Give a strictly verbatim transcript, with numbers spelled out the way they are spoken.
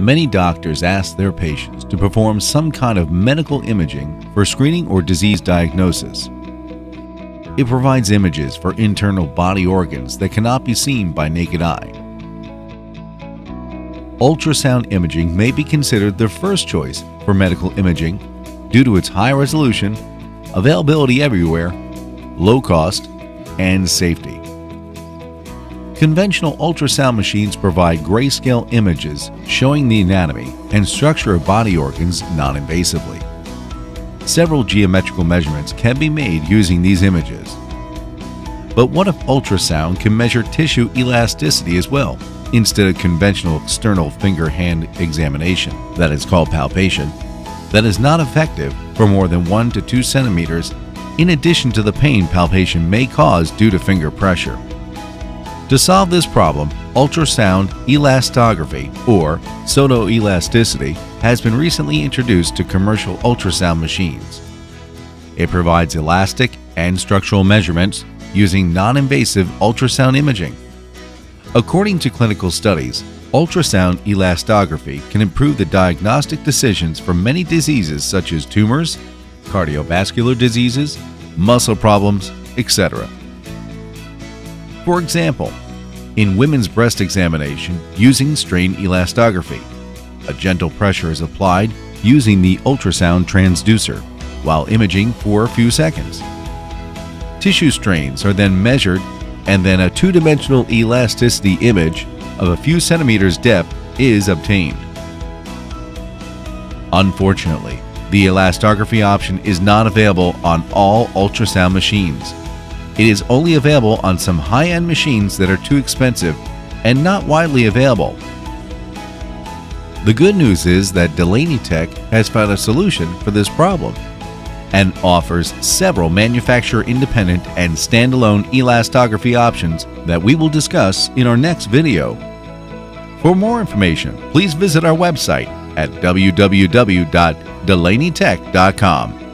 many doctors ask their patients to perform some kind of medical imaging for screening or disease diagnosis. It provides images for internal body organs that cannot be seen by naked eye. Ultrasound imaging may be considered the first choice for medical imaging due to its high resolution, availability everywhere, low cost, and safety. Conventional ultrasound machines provide grayscale images showing the anatomy and structure of body organs non-invasively. Several geometrical measurements can be made using these images. But what if ultrasound can measure tissue elasticity as well, instead of conventional external finger-hand examination, that is called palpation, that is not effective for more than one to two centimeters, in addition to the pain palpation may cause due to finger pressure? To solve this problem, ultrasound elastography, or pseudoelasticity, has been recently introduced to commercial ultrasound machines. It provides elastic and structural measurements using non-invasive ultrasound imaging. According to clinical studies, ultrasound elastography can improve the diagnostic decisions for many diseases such as tumors, cardiovascular diseases, muscle problems, et cetera. For example, in women's breast examination using strain elastography, a gentle pressure is applied using the ultrasound transducer while imaging for a few seconds. Tissue strains are then measured, and then a two-dimensional elasticity image of a few centimeters depth is obtained. Unfortunately, the elastography option is not available on all ultrasound machines. It is only available on some high-end machines that are too expensive and not widely available. The good news is that Dileny Tech has found a solution for this problem and offers several manufacturer-independent and standalone elastography options that we will discuss in our next video. For more information, please visit our website at w w w dot dileny tech dot com.